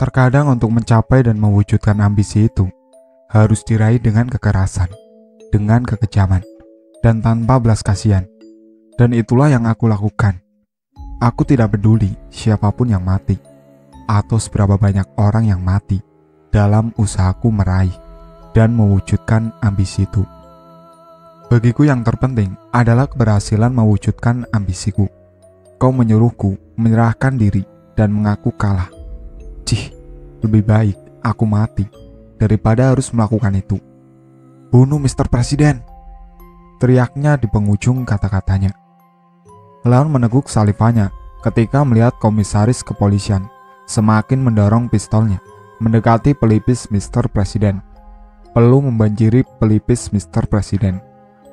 Terkadang untuk mencapai dan mewujudkan ambisi itu harus diraih dengan kekerasan, dengan kekejaman, dan tanpa belas kasihan. Dan itulah yang aku lakukan. Aku tidak peduli siapapun yang mati, atau seberapa banyak orang yang mati dalam usahaku meraih dan mewujudkan ambisi itu. Bagiku yang terpenting adalah keberhasilan mewujudkan ambisiku. Kau menyuruhku menyerahkan diri dan mengaku kalah. Cih, lebih baik aku mati daripada harus melakukan itu. Bunuh Mr. Presiden, teriaknya di penghujung kata-katanya. Leon meneguk salivanya ketika melihat komisaris kepolisian semakin mendorong pistolnya mendekati pelipis Mr. Presiden. Peluru membanjiri pelipis Mr. Presiden.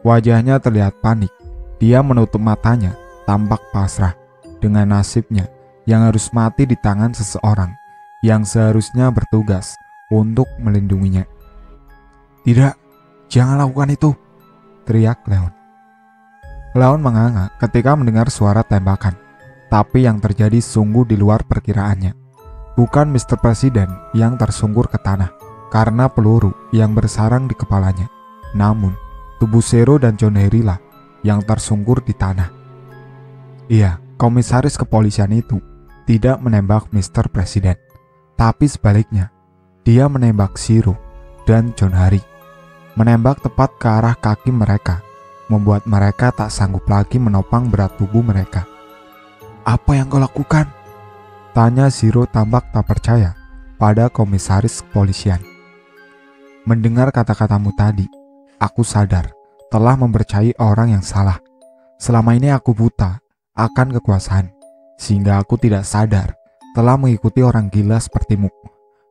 Wajahnya terlihat panik. Dia menutup matanya, tampak pasrah dengan nasibnya yang harus mati di tangan seseorang yang seharusnya bertugas untuk melindunginya. "Tidak, jangan lakukan itu," teriak Leon. Leon menganga ketika mendengar suara tembakan, tapi yang terjadi sungguh di luar perkiraannya. Bukan Mr. Presiden yang tersungkur ke tanah karena peluru yang bersarang di kepalanya, namun tubuh Siro dan John Hari lah yang tersungkur di tanah. Iya, komisaris kepolisian itu tidak menembak Mr. Presiden, tapi sebaliknya, dia menembak Siro dan John Hari. Menembak tepat ke arah kaki mereka, membuat mereka tak sanggup lagi menopang berat tubuh mereka. "Apa yang kau lakukan?" tanya Siro tampak tak percaya pada komisaris kepolisian. "Mendengar kata-katamu tadi, aku sadar telah mempercayai orang yang salah. Selama ini aku buta akan kekuasaan, sehingga aku tidak sadar telah mengikuti orang gila sepertimu.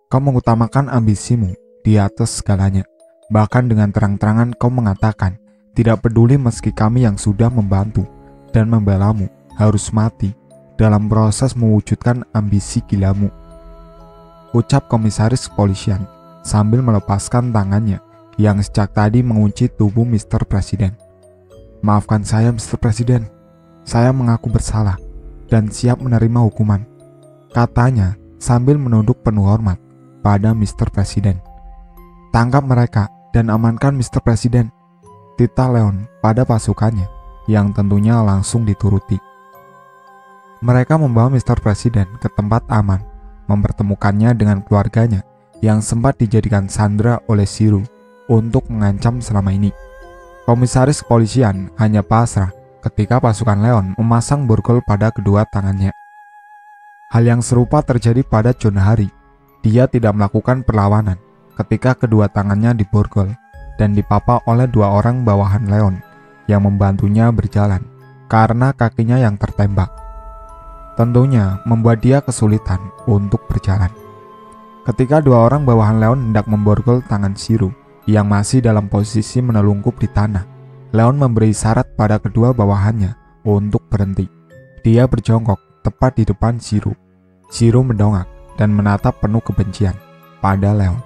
Kau mengutamakan ambisimu di atas segalanya. Bahkan dengan terang-terangan kau mengatakan tidak peduli meski kami yang sudah membantu dan membelamu harus mati dalam proses mewujudkan ambisi gilamu," ucap komisaris kepolisian sambil melepaskan tangannya yang sejak tadi mengunci tubuh Mr. Presiden. "Maafkan saya, Mr. Presiden. Saya mengaku bersalah dan siap menerima hukuman," katanya sambil menunduk penuh hormat pada Mr. Presiden. "Tangkap mereka dan amankan Mr. Presiden," titah Leon pada pasukannya yang tentunya langsung dituruti. Mereka membawa Mr. Presiden ke tempat aman, mempertemukannya dengan keluarganya yang sempat dijadikan sandera oleh Siro untuk mengancam selama ini. Komisaris kepolisian hanya pasrah ketika pasukan Leon memasang borgol pada kedua tangannya. Hal yang serupa terjadi pada John Hari. Dia tidak melakukan perlawanan ketika kedua tangannya diborgol dan dipapa oleh dua orang bawahan Leon yang membantunya berjalan karena kakinya yang tertembak. Tentunya membuat dia kesulitan untuk berjalan. Ketika dua orang bawahan Leon hendak memborgol tangan Siro yang masih dalam posisi menelungkup di tanah, Leon memberi isyarat pada kedua bawahannya untuk berhenti. Dia berjongkok tepat di depan Siro. Siro mendongak dan menatap penuh kebencian pada Leon.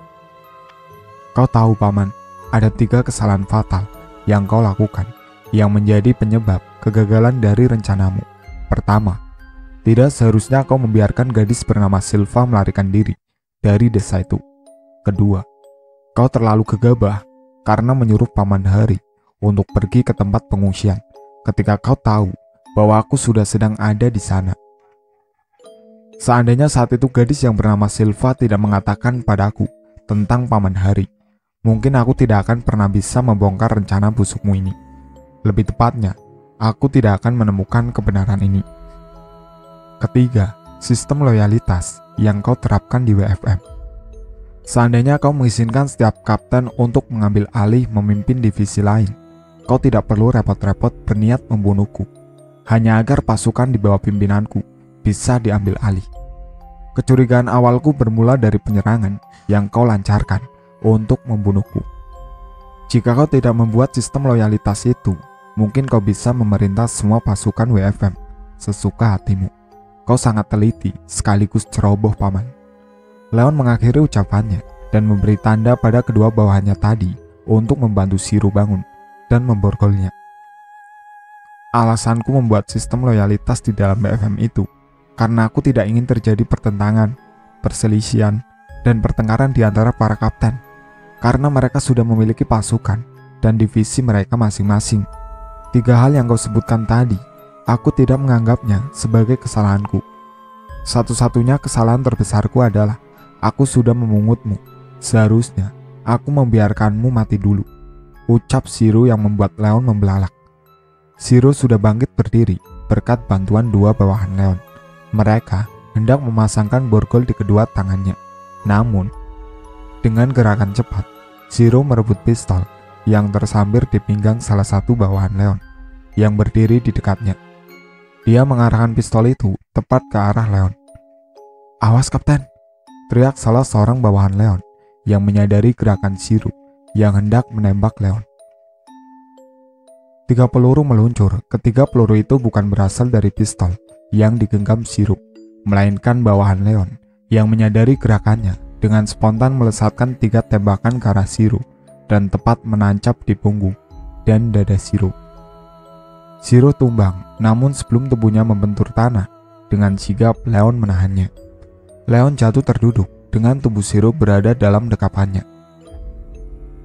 "Kau tahu, Paman, ada 3 kesalahan fatal yang kau lakukan yang menjadi penyebab kegagalan dari rencanamu. Pertama, tidak seharusnya kau membiarkan gadis bernama Silva melarikan diri dari desa itu. Kedua, kau terlalu gegabah karena menyuruh Paman Hari untuk pergi ke tempat pengungsian ketika kau tahu bahwa aku sudah sedang ada di sana. Seandainya saat itu gadis yang bernama Silva tidak mengatakan padaku tentang Paman Hari, mungkin aku tidak akan pernah bisa membongkar rencana busukmu ini. Lebih tepatnya, aku tidak akan menemukan kebenaran ini. Ketiga, sistem loyalitas yang kau terapkan di WFM. Seandainya kau mengizinkan setiap kapten untuk mengambil alih memimpin divisi lain, kau tidak perlu repot-repot berniat membunuhku, hanya agar pasukan di bawah pimpinanku bisa diambil alih. Kecurigaan awalku bermula dari penyerangan yang kau lancarkan untuk membunuhku. Jika kau tidak membuat sistem loyalitas itu, mungkin kau bisa memerintah semua pasukan WFM sesuka hatimu. Kau sangat teliti sekaligus ceroboh, Paman." Leon mengakhiri ucapannya dan memberi tanda pada kedua bawahannya tadi untuk membantu Siro bangun dan memborgolnya. "Alasanku membuat sistem loyalitas di dalam BFM itu karena aku tidak ingin terjadi pertentangan perselisihan, dan pertengkaran di antara para kapten karena mereka sudah memiliki pasukan dan divisi mereka masing-masing. Tiga hal yang kau sebutkan tadi, aku tidak menganggapnya sebagai kesalahanku. Satu-satunya kesalahan terbesarku adalah aku sudah memungutmu. Seharusnya aku membiarkanmu mati dulu, ucap Siro yang membuat Leon membelalak. Siro sudah bangkit berdiri berkat bantuan dua bawahan Leon. Mereka hendak memasangkan borgol di kedua tangannya. Namun, dengan gerakan cepat, Siro merebut pistol yang tersambir di pinggang salah satu bawahan Leon yang berdiri di dekatnya. Dia mengarahkan pistol itu tepat ke arah Leon. "Awas, Kapten!" teriak salah seorang bawahan Leon yang menyadari gerakan Siro yang hendak menembak Leon. Tiga peluru meluncur. Ketiga peluru itu bukan berasal dari pistol yang digenggam Siro, melainkan bawahan Leon yang menyadari gerakannya dengan spontan melesatkan tiga tembakan ke arah Siro dan tepat menancap di punggung dan dada Siro. Siro tumbang, namun sebelum tubuhnya membentur tanah, dengan sigap Leon menahannya. Leon jatuh terduduk dengan tubuh Siro berada dalam dekapannya.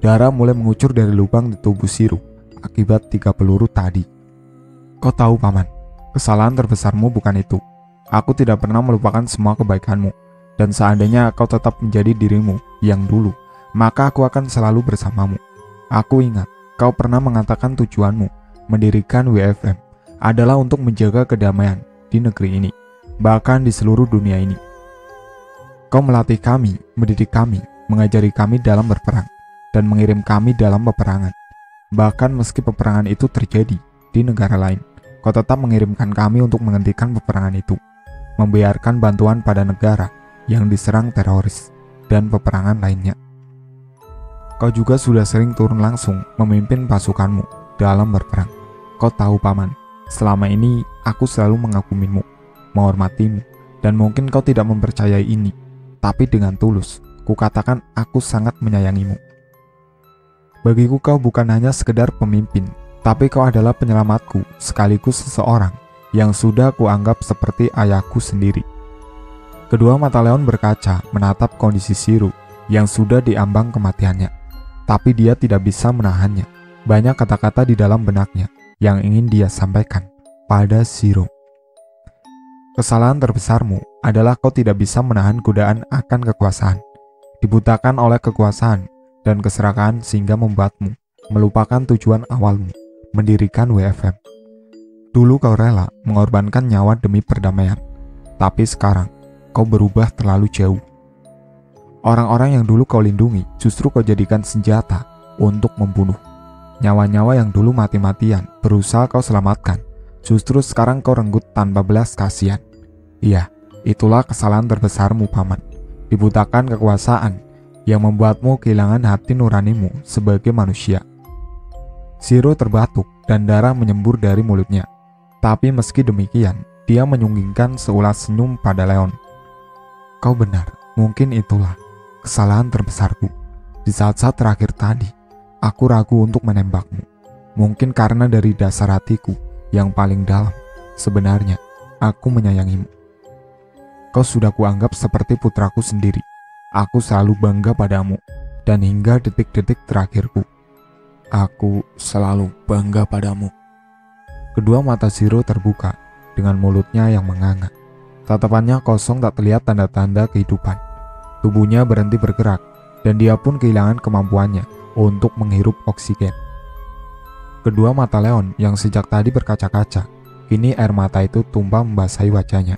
Darah mulai mengucur dari lubang di tubuh Siro akibat tiga peluru tadi. "Kau tahu, Paman, kesalahan terbesarmu bukan itu. Aku tidak pernah melupakan semua kebaikanmu, dan seandainya kau tetap menjadi dirimu yang dulu, maka aku akan selalu bersamamu. Aku ingat kau pernah mengatakan tujuanmu mendirikan WFM adalah untuk menjaga kedamaian di negeri ini, bahkan di seluruh dunia ini. Kau melatih kami, mendidik kami, mengajari kami dalam berperang, dan mengirim kami dalam peperangan. Bahkan meski peperangan itu terjadi di negara lain, kau tetap mengirimkan kami untuk menghentikan peperangan itu, membiarkan bantuan pada negara yang diserang teroris dan peperangan lainnya. Kau juga sudah sering turun langsung memimpin pasukanmu dalam berperang. Kau tahu, Paman, selama ini aku selalu mengagumimu, menghormatimu, dan mungkin kau tidak mempercayai ini, tapi dengan tulus, kukatakan aku sangat menyayangimu. Bagiku kau bukan hanya sekedar pemimpin, tapi kau adalah penyelamatku sekaligus seseorang yang sudah kuanggap seperti ayahku sendiri." Kedua mata Leon berkaca menatap kondisi Siro yang sudah diambang kematiannya, tapi dia tidak bisa menahannya. Banyak kata-kata di dalam benaknya yang ingin dia sampaikan pada Siro. "Kesalahan terbesarmu adalah kau tidak bisa menahan godaan akan kekuasaan, dibutakan oleh kekuasaan dan keserakahan sehingga membuatmu melupakan tujuan awalmu, mendirikan WFM. Dulu kau rela mengorbankan nyawa demi perdamaian, tapi sekarang kau berubah terlalu jauh. Orang-orang yang dulu kau lindungi justru kau jadikan senjata untuk membunuh. Nyawa-nyawa yang dulu mati-matian berusaha kau selamatkan, justru sekarang kau renggut tanpa belas kasihan. Iya, itulah kesalahan terbesarmu, Paman. Dibutakan kekuasaan yang membuatmu kehilangan hati nuranimu sebagai manusia." Siro terbatuk dan darah menyembur dari mulutnya. Tapi meski demikian, dia menyunggingkan seulas senyum pada Leon. "Kau benar, mungkin itulah kesalahan terbesarku. Di saat-saat terakhir tadi, aku ragu untuk menembakmu. Mungkin karena dari dasar hatiku yang paling dalam, sebenarnya aku menyayangimu. Kau sudah kuanggap seperti putraku sendiri. Aku selalu bangga padamu, dan hingga detik-detik terakhirku, aku selalu bangga padamu." Kedua mata Siro terbuka dengan mulutnya yang menganga. Tatapannya kosong, tak terlihat tanda-tanda kehidupan. Tubuhnya berhenti bergerak, dan dia pun kehilangan kemampuannya untuk menghirup oksigen. Kedua mata Leon yang sejak tadi berkaca-kaca, kini air mata itu tumpah membasahi wajahnya.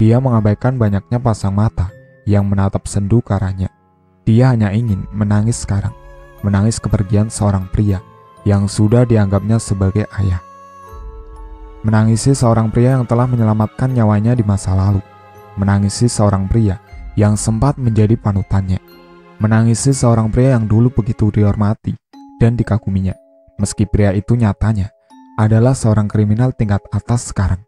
Dia mengabaikan banyaknya pasang mata yang menatap sendu ke arahnya. Dia hanya ingin menangis sekarang, menangis kepergian seorang pria yang sudah dianggapnya sebagai ayah. Menangisi seorang pria yang telah menyelamatkan nyawanya di masa lalu. Menangisi seorang pria yang sempat menjadi panutannya. Menangisi seorang pria yang dulu begitu dihormati dan dikaguminya. Meski pria itu nyatanya adalah seorang kriminal tingkat atas sekarang,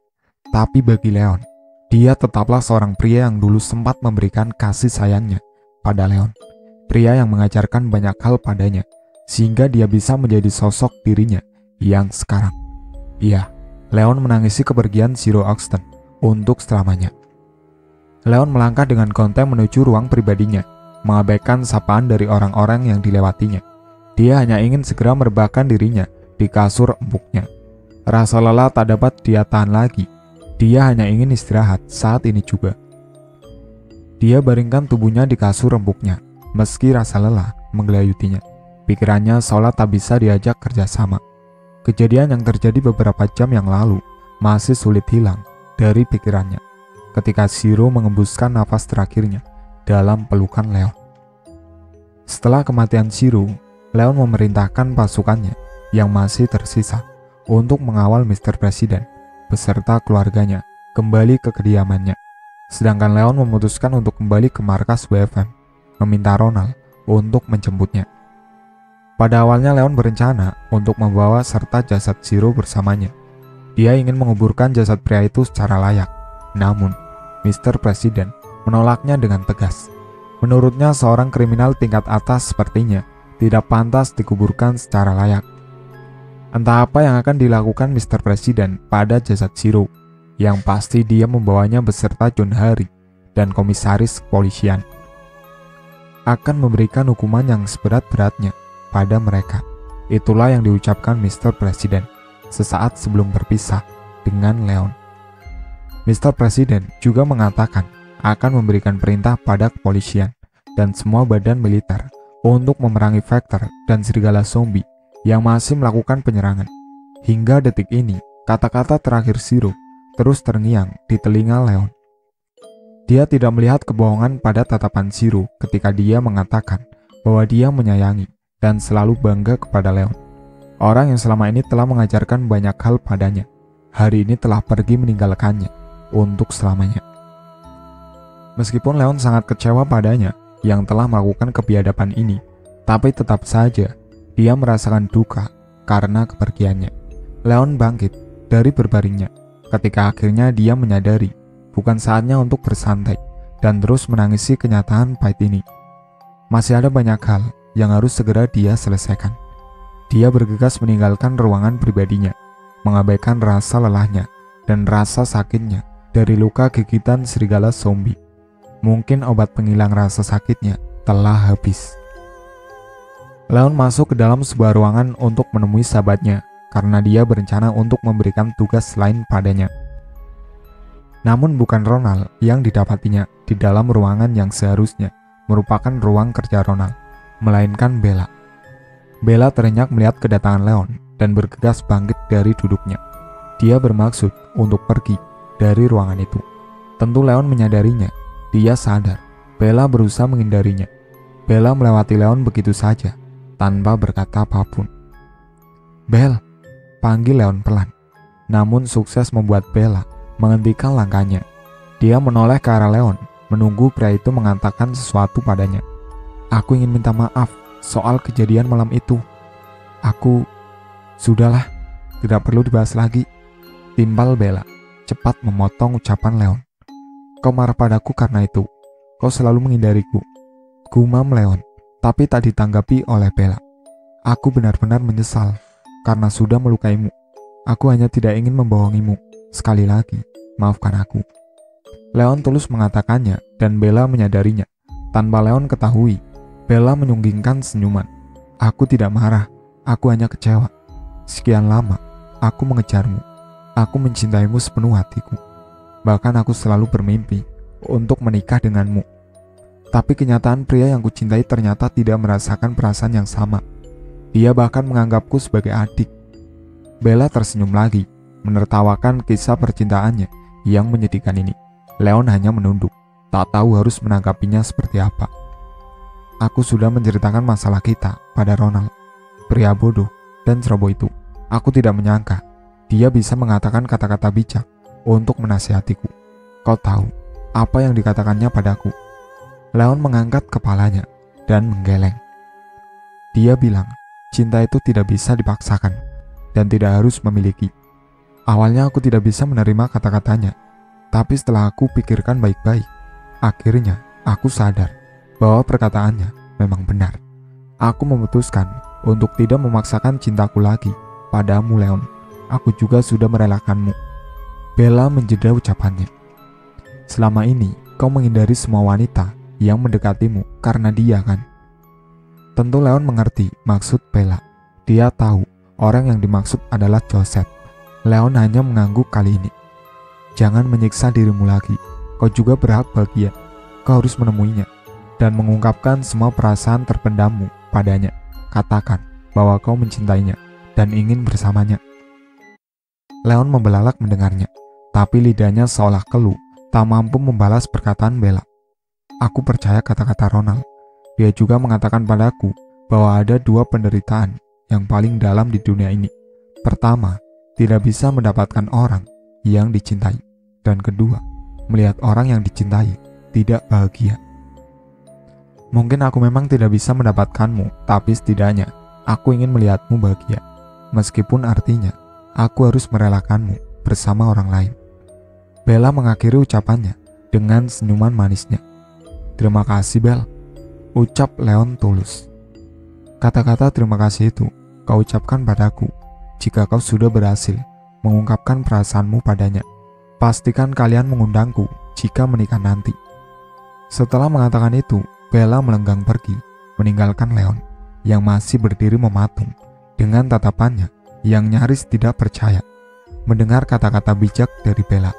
tapi bagi Leon, dia tetaplah seorang pria yang dulu sempat memberikan kasih sayangnya pada Leon. Pria yang mengajarkan banyak hal padanya, sehingga dia bisa menjadi sosok dirinya yang sekarang. Iya, Leon menangisi kepergian Siro Axton untuk selamanya. Leon melangkah dengan konten menuju ruang pribadinya, mengabaikan sapaan dari orang-orang yang dilewatinya. Dia hanya ingin segera merebahkan dirinya di kasur empuknya. Rasa lelah tak dapat dia tahan lagi. Dia hanya ingin istirahat saat ini juga. Dia baringkan tubuhnya di kasur empuknya, meski rasa lelah menggelayutinya. Pikirannya seolah tak bisa diajak kerjasama. Kejadian yang terjadi beberapa jam yang lalu masih sulit hilang dari pikirannya ketika Siro mengembuskan nafas terakhirnya dalam pelukan Leon. Setelah kematian Siro, Leon memerintahkan pasukannya yang masih tersisa untuk mengawal Mr. Presiden beserta keluarganya kembali ke kediamannya. Sedangkan Leon memutuskan untuk kembali ke markas WFM, meminta Ronald untuk menjemputnya. Pada awalnya Leon berencana untuk membawa serta jasad Siro bersamanya. Dia ingin menguburkan jasad pria itu secara layak. Namun, Mr. Presiden menolaknya dengan tegas. Menurutnya seorang kriminal tingkat atas sepertinya tidak pantas dikuburkan secara layak. Entah apa yang akan dilakukan Mr. Presiden pada jasad Siro, yang pasti dia membawanya beserta John Hari dan komisaris kepolisian. Akan memberikan hukuman yang seberat-beratnya pada mereka. Itulah yang diucapkan Mr. Presiden sesaat sebelum berpisah dengan Leon. Mr. Presiden juga mengatakan akan memberikan perintah pada kepolisian dan semua badan militer untuk memerangi Vector dan serigala zombie yang masih melakukan penyerangan. Hingga detik ini, kata-kata terakhir Siro terus terngiang di telinga Leon. Dia tidak melihat kebohongan pada tatapan Siro ketika dia mengatakan bahwa dia menyayangi dan selalu bangga kepada Leon. Orang yang selama ini telah mengajarkan banyak hal padanya, hari ini telah pergi meninggalkannya untuk selamanya. Meskipun Leon sangat kecewa padanya yang telah melakukan kebiadaban ini, tapi tetap saja dia merasakan duka karena kepergiannya. Leon bangkit dari berbaringnya ketika akhirnya dia menyadari bukan saatnya untuk bersantai dan terus menangisi kenyataan pahit ini. Masih ada banyak hal yang harus segera dia selesaikan. Dia bergegas meninggalkan ruangan pribadinya, mengabaikan rasa lelahnya dan rasa sakitnya dari luka gigitan serigala zombie. Mungkin obat penghilang rasa sakitnya telah habis. Leon masuk ke dalam sebuah ruangan untuk menemui sahabatnya karena dia berencana untuk memberikan tugas lain padanya. Namun bukan Ronald yang didapatinya di dalam ruangan yang seharusnya merupakan ruang kerja Ronald, melainkan Bella. Bella terenyak melihat kedatangan Leon dan bergegas bangkit dari duduknya. Dia bermaksud untuk pergi dari ruangan itu. Tentu Leon menyadarinya. Dia sadar Bella berusaha menghindarinya. Bella melewati Leon begitu saja tanpa berkata apapun. "Bel," panggil Leon pelan, namun sukses membuat Bella menghentikan langkahnya. Dia menoleh ke arah Leon, menunggu pria itu mengatakan sesuatu padanya. "Aku ingin minta maaf soal kejadian malam itu. Sudahlah, tidak perlu dibahas lagi," timpal Bella, cepat memotong ucapan Leon. "Kau marah padaku karena itu. Kau selalu menghindariku," gumam Leon, tapi tak ditanggapi oleh Bella. "Aku benar-benar menyesal karena sudah melukaimu. Aku hanya tidak ingin membohongimu. Sekali lagi, maafkan aku." Leon tulus mengatakannya dan Bella menyadarinya. Tanpa Leon ketahui, Bella menyunggingkan senyuman. "Aku tidak marah, aku hanya kecewa. Sekian lama, aku mengejarmu. Aku mencintaimu sepenuh hatiku. Bahkan aku selalu bermimpi untuk menikah denganmu. Tapi kenyataan pria yang kucintai ternyata tidak merasakan perasaan yang sama. Dia bahkan menganggapku sebagai adik." Bella tersenyum lagi, menertawakan kisah percintaannya yang menyedihkan ini. Leon hanya menunduk, tak tahu harus menanggapinya seperti apa. "Aku sudah menceritakan masalah kita pada Ronald, pria bodoh dan ceroboh itu. Aku tidak menyangka dia bisa mengatakan kata-kata bijak untuk menasihatiku. Kau tahu apa yang dikatakannya padaku?" Leon mengangkat kepalanya dan menggeleng. "Dia bilang cinta itu tidak bisa dipaksakan dan tidak harus memiliki. Awalnya aku tidak bisa menerima kata-katanya, tapi setelah aku pikirkan baik-baik, akhirnya aku sadar bahwa perkataannya memang benar. Aku memutuskan untuk tidak memaksakan cintaku lagi padamu, Leon. Aku juga sudah merelakanmu." Bella menjeda ucapannya. "Selama ini kau menghindari semua wanita yang mendekatimu karena dia kan? Tentu Leon mengerti maksud Bella. Dia tahu orang yang dimaksud adalah Josette. Leon hanya mengangguk kali ini. Jangan menyiksa dirimu lagi. Kau juga berhak bahagia. Kau harus menemuinya dan mengungkapkan semua perasaan terpendammu padanya. Katakan bahwa kau mencintainya dan ingin bersamanya. Leon membelalak mendengarnya, tapi lidahnya seolah keluh, tak mampu membalas perkataan Bella. Aku percaya kata-kata Ronald. Dia juga mengatakan padaku bahwa ada dua penderitaan yang paling dalam di dunia ini. Pertama, tidak bisa mendapatkan orang yang dicintai. Dan kedua, melihat orang yang dicintai tidak bahagia. Mungkin aku memang tidak bisa mendapatkanmu, tapi setidaknya aku ingin melihatmu bahagia. Meskipun artinya, aku harus merelakanmu bersama orang lain. Bella mengakhiri ucapannya dengan senyuman manisnya. Terima kasih, Bel, ucap Leon tulus. Kata-kata terima kasih itu kau ucapkan padaku jika kau sudah berhasil mengungkapkan perasaanmu padanya. Pastikan kalian mengundangku jika menikah nanti. Setelah mengatakan itu, Bella melenggang pergi, meninggalkan Leon yang masih berdiri mematung dengan tatapannya yang nyaris tidak percaya mendengar kata-kata bijak dari Bella.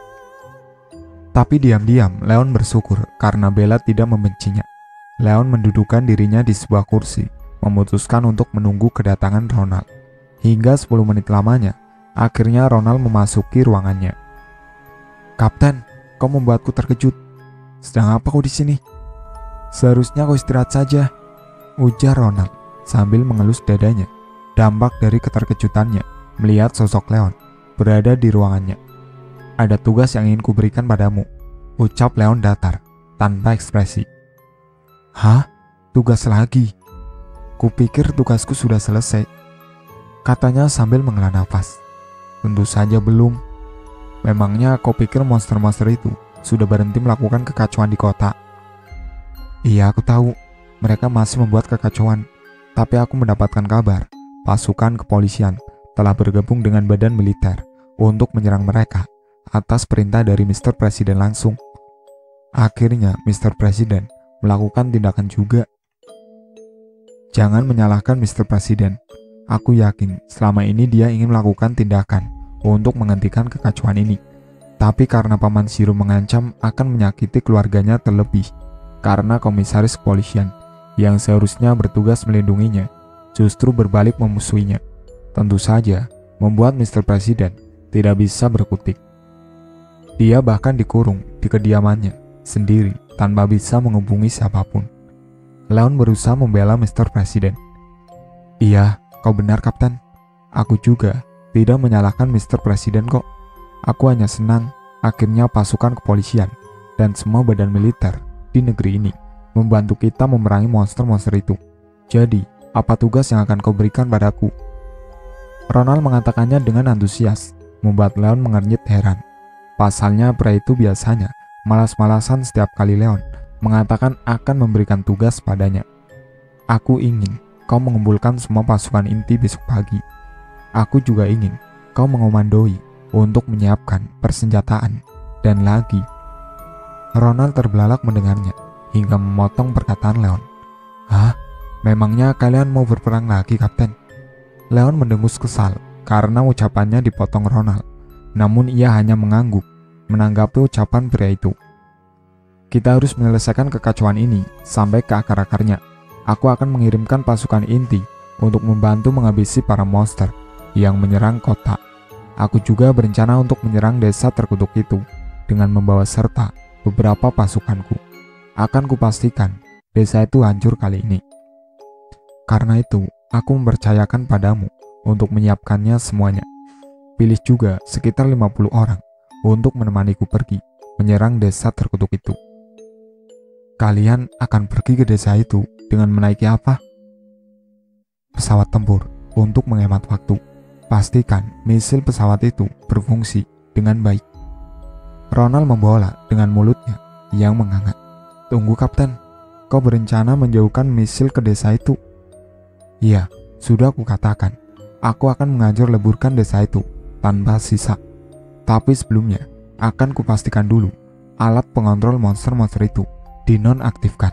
Tapi diam-diam Leon bersyukur karena Bella tidak membencinya. Leon mendudukan dirinya di sebuah kursi, memutuskan untuk menunggu kedatangan Ronald. Hingga 10 menit lamanya, akhirnya Ronald memasuki ruangannya. Kapten, kau membuatku terkejut. Sedang apa kau di sini? Seharusnya kau istirahat saja, ujar Ronald sambil mengelus dadanya. Dampak dari keterkejutannya melihat sosok Leon berada di ruangannya. Ada tugas yang ingin kuberikan padamu, ucap Leon datar, tanpa ekspresi. Hah? Tugas lagi? Kupikir tugasku sudah selesai, katanya sambil menghela nafas. Tentu saja belum. Memangnya kau pikir monster-monster itu sudah berhenti melakukan kekacauan di kota? Iya, aku tahu. Mereka masih membuat kekacauan. Tapi aku mendapatkan kabar, pasukan kepolisian telah bergabung dengan badan militer untuk menyerang mereka atas perintah dari Mr. Presiden langsung. Akhirnya Mr. Presiden melakukan tindakan juga. Jangan menyalahkan Mr. Presiden. Aku yakin selama ini dia ingin melakukan tindakan untuk menghentikan kekacauan ini. Tapi karena Paman Siro mengancam akan menyakiti keluarganya, terlebih karena komisaris kepolisian yang seharusnya bertugas melindunginya justru berbalik memusuhinya. Tentu saja membuat Mr. Presiden tidak bisa berkutik. Dia bahkan dikurung di kediamannya sendiri tanpa bisa menghubungi siapapun. Leon berusaha membela Mr. Presiden. Iya, kau benar, Kapten. Aku juga tidak menyalahkan Mr. Presiden kok. Aku hanya senang akhirnya pasukan kepolisian dan semua badan militer di negeri ini membantu kita memerangi monster-monster itu. Jadi, apa tugas yang akan kau berikan padaku? Ronald mengatakannya dengan antusias, membuat Leon mengernyit heran. Pasalnya pria itu biasanya malas-malasan setiap kali Leon mengatakan akan memberikan tugas padanya. Aku ingin kau mengumpulkan semua pasukan inti besok pagi. Aku juga ingin kau mengomandoi untuk menyiapkan persenjataan dan lagi. Ronald terbelalak mendengarnya hingga memotong perkataan Leon. Hah? Memangnya kalian mau berperang lagi, Kapten? Leon mendengus kesal karena ucapannya dipotong Ronald. Namun ia hanya mengangguk menanggapi ucapan pria itu. Kita harus menyelesaikan kekacauan ini sampai ke akar-akarnya. Aku akan mengirimkan pasukan inti untuk membantu menghabisi para monster yang menyerang kota. Aku juga berencana untuk menyerang desa terkutuk itu dengan membawa serta beberapa pasukanku. Akan kupastikan desa itu hancur kali ini. Karena itu, aku mempercayakan padamu untuk menyiapkannya semuanya. Pilih juga sekitar 50 orang untuk menemaniku pergi menyerang desa terkutuk itu. Kalian akan pergi ke desa itu dengan menaiki apa? Pesawat tempur untuk menghemat waktu. Pastikan misil pesawat itu berfungsi dengan baik. Ronald membola dengan mulutnya yang menganga. Tunggu, Kapten, kau berencana menjauhkan misil ke desa itu? Iya, sudah kukatakan. Aku akan menghancur leburkan desa itu tanpa sisa. Tapi sebelumnya, akan kupastikan dulu alat pengontrol monster-monster itu dinonaktifkan.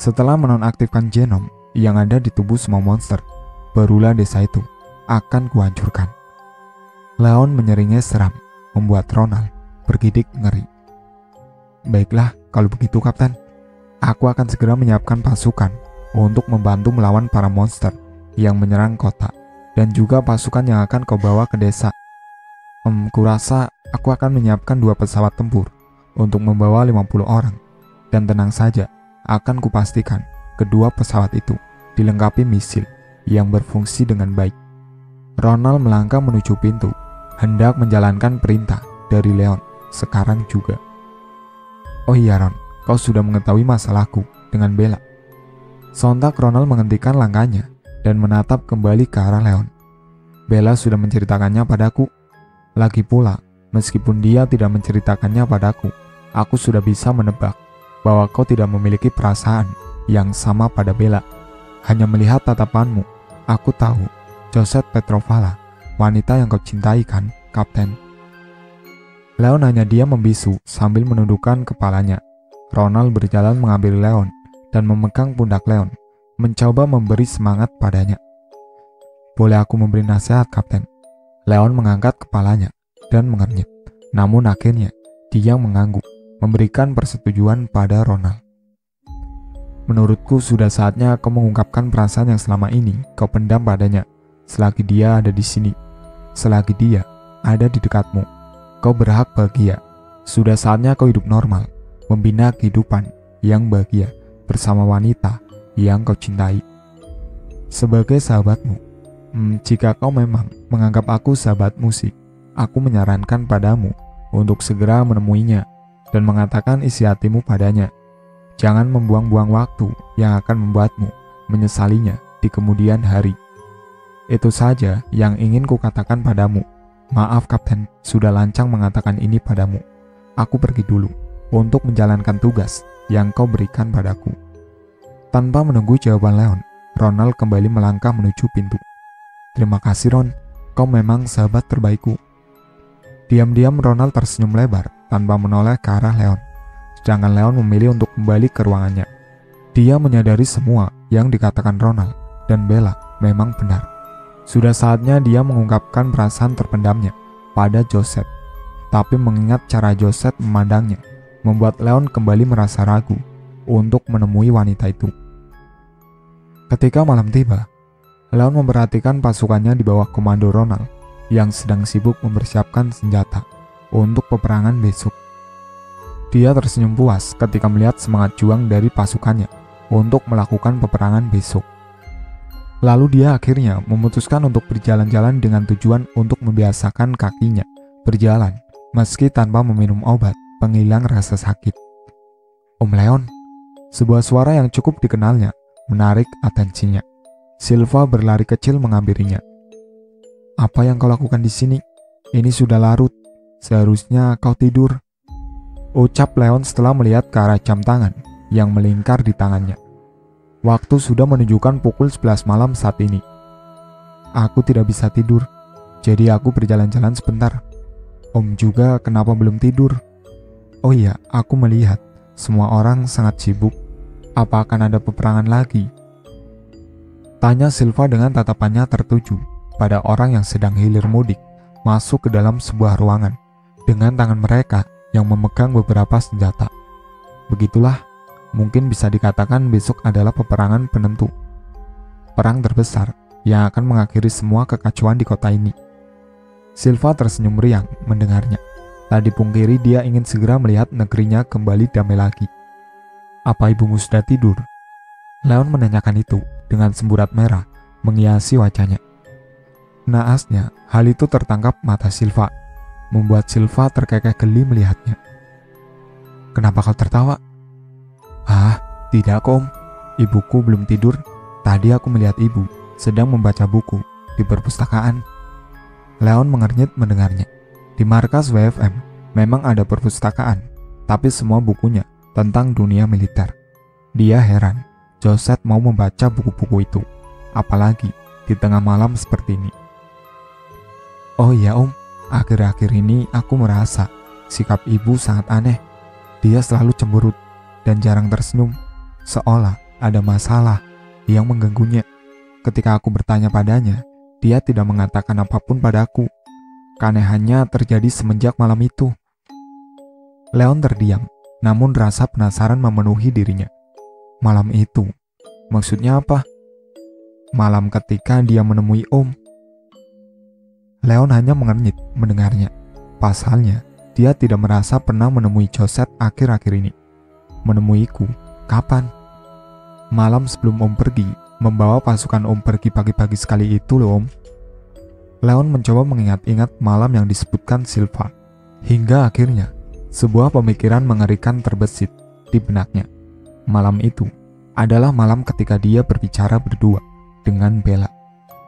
Setelah menonaktifkan genom yang ada di tubuh semua monster, barulah desa itu akan kuhancurkan. Leon menyeringai seram, membuat Ronald bergidik ngeri. Baiklah, kalau begitu Kapten, aku akan segera menyiapkan pasukan untuk membantu melawan para monster yang menyerang kota dan juga pasukan yang akan kau bawa ke desa. Kurasa aku akan menyiapkan 2 pesawat tempur untuk membawa 50 orang, dan tenang saja, akan kupastikan kedua pesawat itu dilengkapi misil yang berfungsi dengan baik. Ronald melangkah menuju pintu, hendak menjalankan perintah dari Leon sekarang juga. Oh iya Ron, kau sudah mengetahui masalahku dengan Bella. Sontak Ronald menghentikan langkahnya dan menatap kembali ke arah Leon. Bella sudah menceritakannya padaku. Lagi pula, meskipun dia tidak menceritakannya padaku, aku sudah bisa menebak bahwa kau tidak memiliki perasaan yang sama pada Bella. Hanya melihat tatapanmu, aku tahu Josette Petrovala, wanita yang kau cintai kan, Kapten? Leon hanya diam membisu sambil menundukkan kepalanya. Ronald berjalan mengambil Leon dan memegang pundak Leon, mencoba memberi semangat padanya. Boleh aku memberi nasihat, Kapten? Leon mengangkat kepalanya dan mengernyit. Namun akhirnya, dia mengangguk, memberikan persetujuan pada Ronald. Menurutku sudah saatnya kau mengungkapkan perasaan yang selama ini kau pendam padanya. Selagi dia ada di sini, selagi dia ada di dekatmu, kau berhak bahagia. Sudah saatnya kau hidup normal, membina kehidupan yang bahagia bersama wanita yang kau cintai. Sebagai sahabatmu, jika kau memang menganggap aku sahabatmu sih, aku menyarankan padamu untuk segera menemuinya dan mengatakan isi hatimu padanya. Jangan membuang-buang waktu yang akan membuatmu menyesalinya di kemudian hari. Itu saja yang ingin kukatakan padamu. Maaf Kapten, sudah lancang mengatakan ini padamu. Aku pergi dulu untuk menjalankan tugas yang kau berikan padaku. Tanpa menunggu jawaban Leon, Ronald kembali melangkah menuju pintu. Terima kasih Ron, kau memang sahabat terbaikku. Diam-diam Ronald tersenyum lebar tanpa menoleh ke arah Leon, sedangkan Leon memilih untuk kembali ke ruangannya. Dia menyadari semua yang dikatakan Ronald dan Bella memang benar. Sudah saatnya dia mengungkapkan perasaan terpendamnya pada Josette. Tapi mengingat cara Josette memandangnya, membuat Leon kembali merasa ragu untuk menemui wanita itu. Ketika malam tiba, Leon memperhatikan pasukannya di bawah komando Ronald yang sedang sibuk mempersiapkan senjata untuk peperangan besok. Dia tersenyum puas ketika melihat semangat juang dari pasukannya untuk melakukan peperangan besok. Lalu dia akhirnya memutuskan untuk berjalan-jalan dengan tujuan untuk membiasakan kakinya berjalan meski tanpa meminum obat penghilang rasa sakit. Om Leon, sebuah suara yang cukup dikenalnya menarik atensinya. Silva berlari kecil menghampirinya. Apa yang kau lakukan di sini? Ini sudah larut. Seharusnya kau tidur, ucap Leon setelah melihat ke arah jam tangan yang melingkar di tangannya. Waktu sudah menunjukkan pukul 11 malam saat ini. Aku tidak bisa tidur, jadi aku berjalan-jalan sebentar. Om juga kenapa belum tidur? Oh iya, aku melihat semua orang sangat sibuk. Apa akan ada peperangan lagi? Tanya Silva dengan tatapannya tertuju pada orang yang sedang hilir mudik masuk ke dalam sebuah ruangan dengan tangan mereka yang memegang beberapa senjata. Begitulah, mungkin bisa dikatakan besok adalah peperangan penentu. Perang terbesar yang akan mengakhiri semua kekacauan di kota ini. Silva tersenyum riang mendengarnya. Tak dipungkiri dia ingin segera melihat negerinya kembali damai lagi. Apa ibumu sudah tidur? Leon menanyakan itu dengan semburat merah menghiasi wajahnya. Naasnya, hal itu tertangkap mata Silva, membuat Silva terkekeh geli melihatnya. Kenapa kau tertawa? Ah, tidak Om, ibuku belum tidur. Tadi aku melihat ibu sedang membaca buku di perpustakaan. Leon mengernyit mendengarnya. Di markas WFM memang ada perpustakaan, tapi semua bukunya tentang dunia militer. Dia heran Josette mau membaca buku-buku itu, apalagi di tengah malam seperti ini. Oh iya Om, akhir-akhir ini aku merasa Sikap ibu sangat aneh. Dia selalu cemberut dan jarang tersenyum, seolah ada masalah yang mengganggunya. Ketika aku bertanya padanya, dia tidak mengatakan apapun padaku. Keanehannya terjadi semenjak malam itu. Leon terdiam, namun rasa penasaran memenuhi dirinya. Malam itu, maksudnya apa? Malam ketika dia menemui Om. Leon hanya mengernyit mendengarnya. Pasalnya, dia tidak merasa pernah menemui Josette akhir-akhir ini. Menemuiku, kapan? Malam sebelum Om pergi, membawa pasukan Om pergi pagi-pagi sekali itu loh Om. Leon mencoba mengingat-ingat malam yang disebutkan Silva. Hingga akhirnya, sebuah pemikiran mengerikan terbesit di benaknya. Malam itu adalah malam ketika dia berbicara berdua dengan Bella.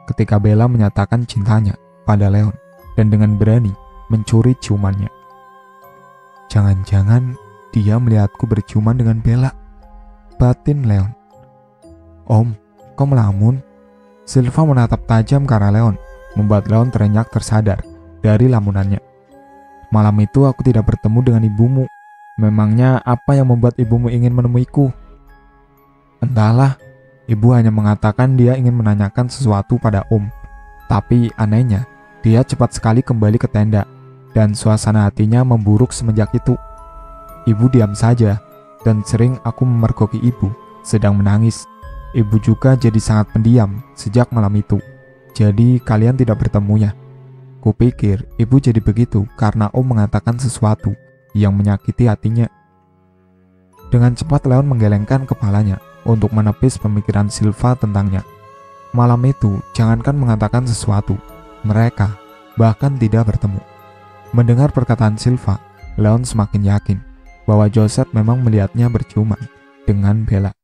Ketika Bella menyatakan cintanya pada Leon dan dengan berani mencuri ciumannya. Jangan-jangan dia melihatku berciuman dengan Bella. Batin Leon. Om, kau melamun? Silva menatap tajam ke arah Leon, membuat Leon terenyak tersadar dari lamunannya. Malam itu aku tidak bertemu dengan ibumu. Memangnya apa yang membuat ibumu ingin menemuiku? Entahlah, ibu hanya mengatakan dia ingin menanyakan sesuatu pada Om. Tapi anehnya, dia cepat sekali kembali ke tenda, dan suasana hatinya memburuk semenjak itu. Ibu diam saja, dan sering aku memergoki ibu sedang menangis. Ibu juga jadi sangat pendiam sejak malam itu. Jadi kalian tidak bertemu ya? Kupikir ibu jadi begitu karena Om mengatakan sesuatu yang menyakiti hatinya. Dengan cepat Leon menggelengkan kepalanya untuk menepis pemikiran Silva tentangnya. Malam itu jangankan mengatakan sesuatu, mereka bahkan tidak bertemu. Mendengar perkataan Silva, Leon semakin yakin bahwa Josette memang melihatnya berciuman dengan Bella.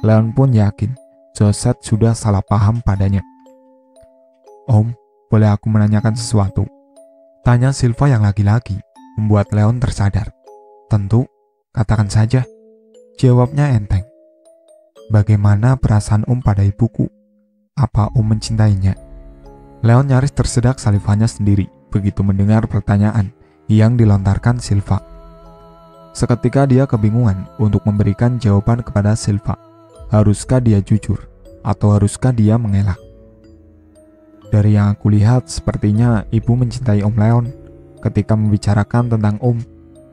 Leon pun yakin Josette sudah salah paham padanya. Om, boleh aku menanyakan sesuatu? Tanya Silva yang lagi-lagi membuat Leon tersadar. Tentu, katakan saja. Jawabnya enteng. Bagaimana perasaan Om pada ibuku? Apa Om mencintainya? Leon nyaris tersedak salivanya sendiri begitu mendengar pertanyaan yang dilontarkan Silva. Seketika dia kebingungan untuk memberikan jawaban kepada Silva. Haruskah dia jujur? Atau haruskah dia mengelak? Dari yang aku lihat, sepertinya ibu mencintai Om Leon. Ketika membicarakan tentang Om,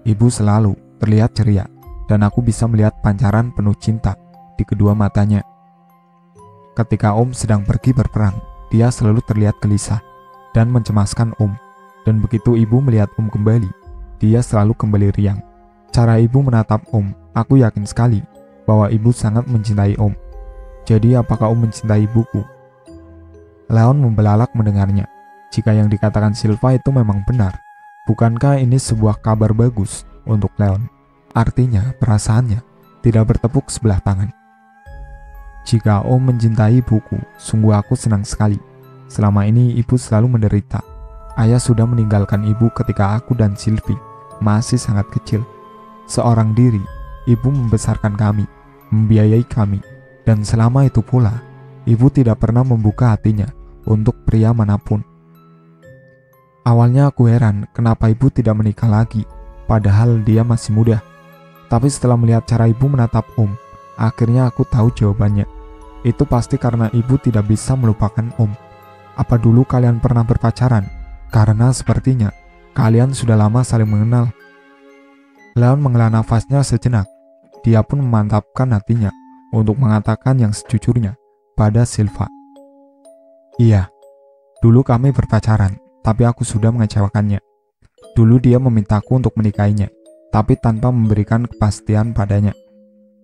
ibu selalu terlihat ceria, dan aku bisa melihat pancaran penuh cinta di kedua matanya. Ketika Om sedang pergi berperang, dia selalu terlihat gelisah dan mencemaskan Om. Dan begitu ibu melihat Om kembali, dia selalu kembali riang. Cara ibu menatap Om, aku yakin sekali bahwa ibu sangat mencintai Om. Jadi apakah Om mencintai ibuku? Leon membelalak mendengarnya. Jika yang dikatakan Silva itu memang benar, bukankah ini sebuah kabar bagus untuk Leon? Artinya perasaannya tidak bertepuk sebelah tangan. Jika Om mencintai ibuku, sungguh aku senang sekali. Selama ini ibu selalu menderita. Ayah sudah meninggalkan ibu ketika aku dan Sylvie masih sangat kecil. Seorang diri, ibu membesarkan kami, membiayai kami, dan selama itu pula, ibu tidak pernah membuka hatinya untuk pria manapun. Awalnya aku heran kenapa ibu tidak menikah lagi, padahal dia masih muda. Tapi setelah melihat cara ibu menatap Om, akhirnya aku tahu jawabannya. Itu pasti karena ibu tidak bisa melupakan Om. Apa dulu kalian pernah berpacaran? Karena sepertinya kalian sudah lama saling mengenal. Leon menghela nafasnya sejenak. Dia pun memantapkan hatinya untuk mengatakan yang sejujurnya pada Silva. Iya, dulu kami berpacaran, tapi aku sudah mengecewakannya. Dulu dia memintaku untuk menikahinya, tapi tanpa memberikan kepastian padanya.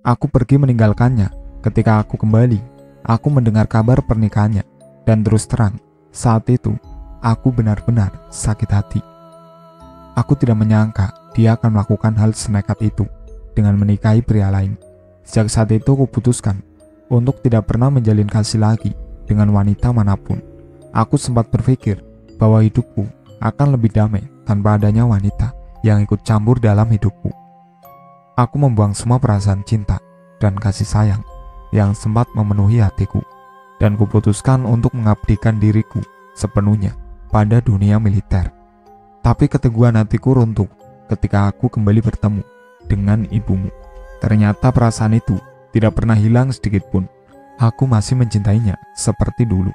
Aku pergi meninggalkannya. Ketika aku kembali, aku mendengar kabar pernikahannya, dan terus terang, saat itu aku benar-benar sakit hati. Aku tidak menyangka dia akan melakukan hal senekat itu dengan menikahi pria lain. Sejak saat itu aku putuskan untuk tidak pernah menjalin kasih lagi dengan wanita manapun. Aku sempat berpikir bahwa hidupku akan lebih damai tanpa adanya wanita yang ikut campur dalam hidupku. Aku membuang semua perasaan cinta dan kasih sayang yang sempat memenuhi hatiku, dan kuputuskan untuk mengabdikan diriku sepenuhnya pada dunia militer. Tapi keteguhan hatiku runtuh ketika aku kembali bertemu dengan ibumu. Ternyata perasaan itu tidak pernah hilang sedikitpun. Aku masih mencintainya seperti dulu.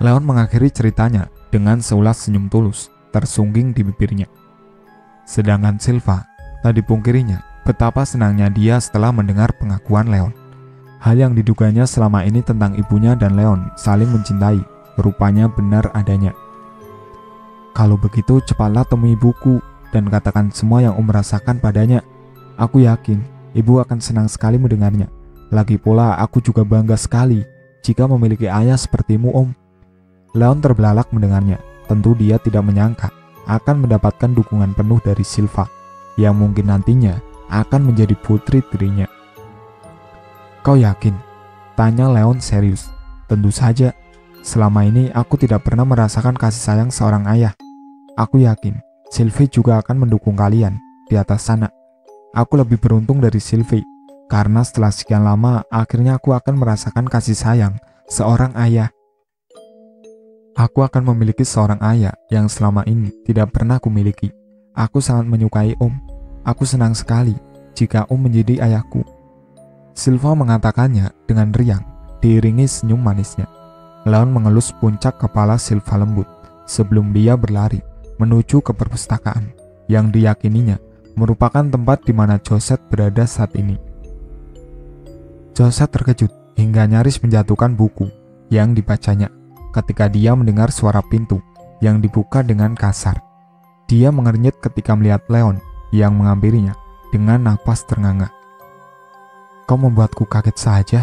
Leon mengakhiri ceritanya dengan seulas senyum tulus tersungging di bibirnya. Sedangkan Silva, tak dipungkirinya betapa senangnya dia setelah mendengar pengakuan Leon. Hal yang diduganya selama ini tentang ibunya dan Leon saling mencintai rupanya benar adanya. Kalau begitu cepatlah temui ibuku dan katakan semua yang Om rasakan padanya. Aku yakin ibu akan senang sekali mendengarnya. Lagi pula aku juga bangga sekali jika memiliki ayah sepertimu, Om. Leon terbelalak mendengarnya. Tentu dia tidak menyangka akan mendapatkan dukungan penuh dari Silva, yang mungkin nantinya akan menjadi putri dirinya. Kau yakin? Tanya Leon serius. Tentu saja. Selama ini aku tidak pernah merasakan kasih sayang seorang ayah. Aku yakin Sylvie juga akan mendukung kalian di atas sana. Aku lebih beruntung dari Sylvie, karena setelah sekian lama akhirnya aku akan merasakan kasih sayang seorang ayah. Aku akan memiliki seorang ayah yang selama ini tidak pernah kumiliki. Aku sangat menyukai Om. Aku senang sekali jika Om menjadi ayahku. Silva mengatakannya dengan riang, diiringi senyum manisnya. Leon mengelus puncak kepala Silva lembut sebelum dia berlari menuju ke perpustakaan yang diyakininya merupakan tempat di mana Josette berada saat ini. Josette terkejut hingga nyaris menjatuhkan buku yang dibacanya ketika dia mendengar suara pintu yang dibuka dengan kasar. Dia mengernyit ketika melihat Leon yang menghampirinya dengan napas ternganga. Kau membuatku kaget saja.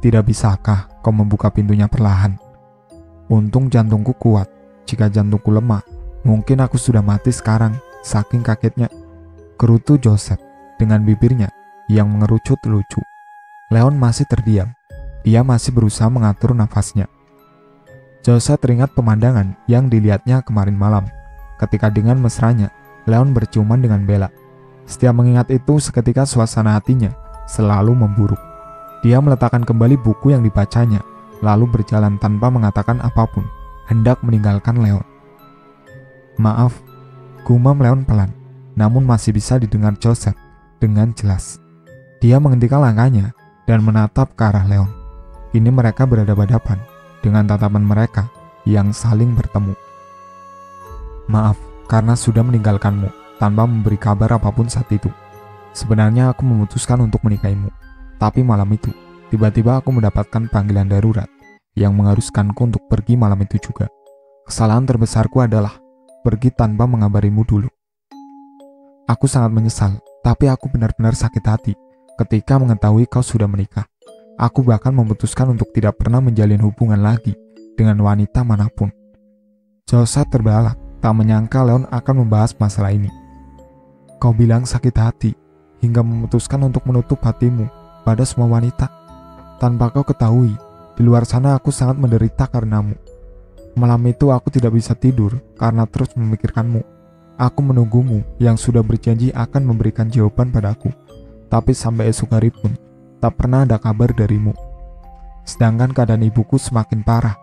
Tidak bisakah kau membuka pintunya perlahan? Untung jantungku kuat. Jika jantungku lemah, mungkin aku sudah mati sekarang. Saking kagetnya, gerutu Josette dengan bibirnya yang mengerucut lucu. Leon masih terdiam. Dia masih berusaha mengatur nafasnya. Josette teringat pemandangan yang dilihatnya kemarin malam ketika dengan mesranya Leon berciuman dengan Bella. Setiap mengingat itu, seketika suasana hatinya selalu memburuk. Dia meletakkan kembali buku yang dibacanya, lalu berjalan tanpa mengatakan apapun, hendak meninggalkan Leon. Maaf, gumam Leon pelan, namun masih bisa didengar Josette dengan jelas. Dia menghentikan langkahnya dan menatap ke arah Leon. Kini mereka berhadapan-hadapan dengan tatapan mereka yang saling bertemu. Maaf karena sudah meninggalkanmu tanpa memberi kabar apapun saat itu. Sebenarnya aku memutuskan untuk menikahimu, tapi malam itu tiba-tiba aku mendapatkan panggilan darurat yang mengharuskanku untuk pergi malam itu juga. Kesalahan terbesarku adalah pergi tanpa mengabarimu dulu. Aku sangat menyesal, tapi aku benar-benar sakit hati ketika mengetahui kau sudah menikah. Aku bahkan memutuskan untuk tidak pernah menjalin hubungan lagi dengan wanita manapun. Josette terbelalak, tak menyangka Leon akan membahas masalah ini. Kau bilang sakit hati, hingga memutuskan untuk menutup hatimu pada semua wanita. Tanpa kau ketahui, di luar sana aku sangat menderita karenamu. Malam itu aku tidak bisa tidur karena terus memikirkanmu. Aku menunggumu yang sudah berjanji akan memberikan jawaban padaku. Tapi sampai esok hari pun, tak pernah ada kabar darimu. Sedangkan keadaan ibuku semakin parah,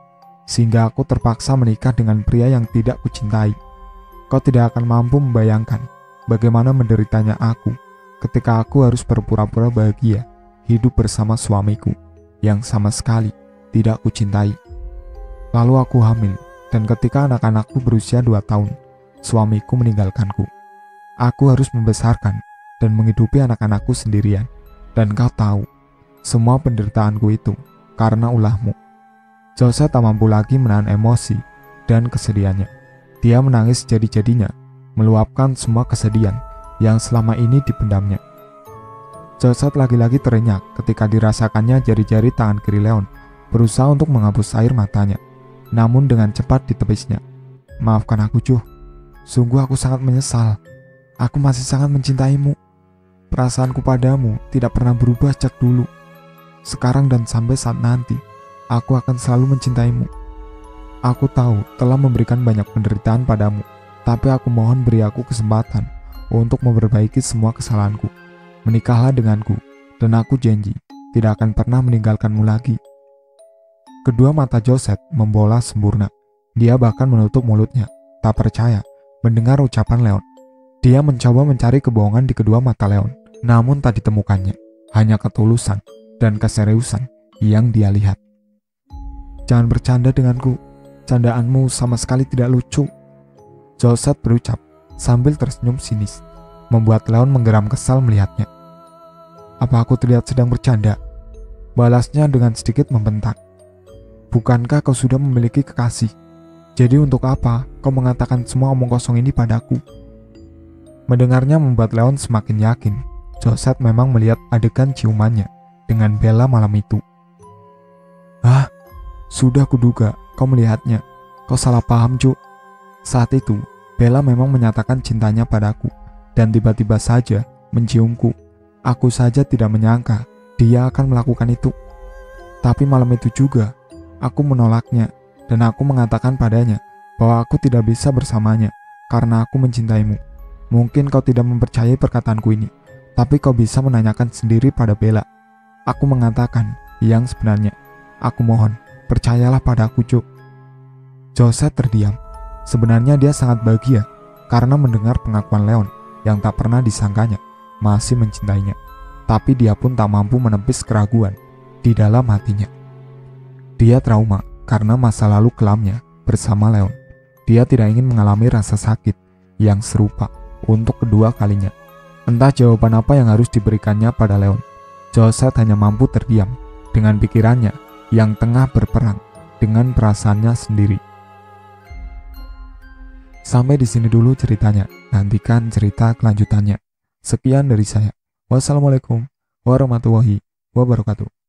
sehingga aku terpaksa menikah dengan pria yang tidak kucintai. Kau tidak akan mampu membayangkan bagaimana menderitanya aku ketika aku harus berpura-pura bahagia hidup bersama suamiku yang sama sekali tidak kucintai. Lalu aku hamil, dan ketika anak-anakku berusia 2 tahun, suamiku meninggalkanku. Aku harus membesarkan dan menghidupi anak-anakku sendirian. Dan kau tahu, semua penderitaanku itu karena ulahmu. Josette tak mampu lagi menahan emosi dan kesedihannya. Dia menangis jadi-jadinya, meluapkan semua kesedihan yang selama ini dipendamnya. Josette lagi-lagi terenyak ketika dirasakannya jari-jari tangan kiri Leon berusaha untuk menghapus air matanya. Namun dengan cepat ditepisnya. Maafkan aku, Juh. Sungguh aku sangat menyesal. Aku masih sangat mencintaimu. Perasaanku padamu tidak pernah berubah sejak dulu. Sekarang dan sampai saat nanti, aku akan selalu mencintaimu. Aku tahu telah memberikan banyak penderitaan padamu, tapi aku mohon beri aku kesempatan untuk memperbaiki semua kesalahanku. Menikahlah denganku, dan aku janji tidak akan pernah meninggalkanmu lagi. Kedua mata Josette membola sempurna. Dia bahkan menutup mulutnya, tak percaya mendengar ucapan Leon Dia mencoba mencari kebohongan di kedua mata Leon, namun tak ditemukannya. Hanya ketulusan dan keseriusan yang dia lihat. "Jangan bercanda denganku, candaanmu sama sekali tidak lucu," Josette berucap sambil tersenyum sinis, membuat Leon menggeram kesal melihatnya. "Apa aku terlihat sedang bercanda?" balasnya dengan sedikit membentak. "Bukankah kau sudah memiliki kekasih? Jadi untuk apa kau mengatakan semua omong kosong ini padaku?" Mendengarnya membuat Leon semakin yakin Josette memang melihat adegan ciumannya dengan Bella malam itu. "Ah, sudah kuduga kau melihatnya. Kau salah paham, Cuk. Saat itu Bella memang menyatakan cintanya padaku dan tiba-tiba saja menciumku. Aku saja tidak menyangka dia akan melakukan itu. Tapi malam itu juga aku menolaknya dan aku mengatakan padanya bahwa aku tidak bisa bersamanya karena aku mencintaimu. Mungkin kau tidak mempercayai perkataanku ini, tapi kau bisa menanyakan sendiri pada Bella. Aku mengatakan yang sebenarnya. Aku mohon, percayalah padaku, Cuk." Josette terdiam. Sebenarnya dia sangat bahagia karena mendengar pengakuan Leon yang tak pernah disangkanya masih mencintainya. Tapi dia pun tak mampu menepis keraguan di dalam hatinya. Dia trauma karena masa lalu kelamnya bersama Leon. Dia tidak ingin mengalami rasa sakit yang serupa untuk kedua kalinya. Entah jawaban apa yang harus diberikannya pada Leon. Josette hanya mampu terdiam dengan pikirannya yang tengah berperang dengan perasaannya sendiri. Sampai di sini dulu ceritanya. Nantikan cerita kelanjutannya. Sekian dari saya. Wassalamualaikum warahmatullahi wabarakatuh.